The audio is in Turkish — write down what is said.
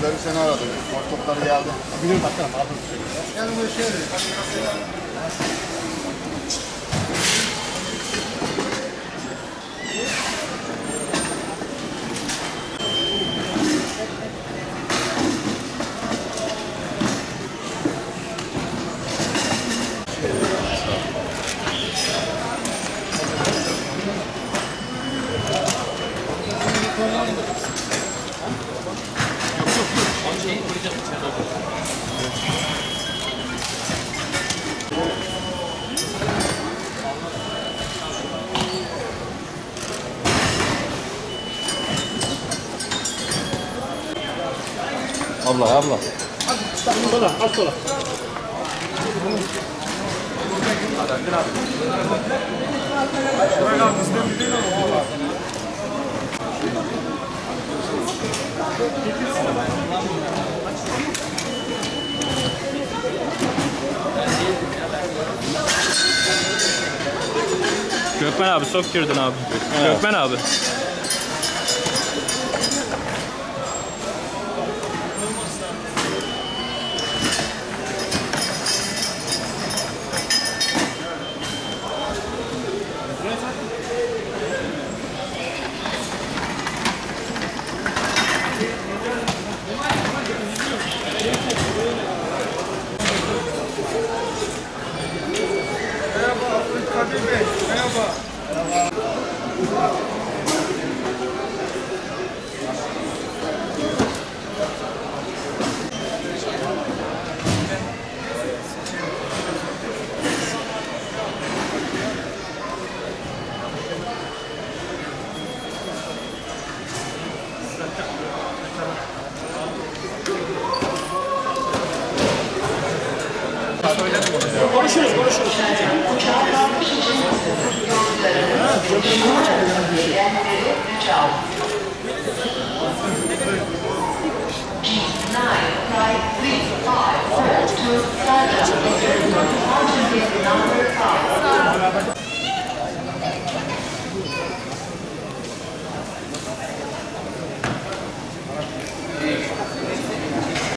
Güzel bir sene aradı. Ortopları geldi. Bilirim bakalım. Yani böyle şey dedi. Abla. Az sola. Gökmen abi sok girdin abi. Evet. Gökmen abi. Konuşuruz.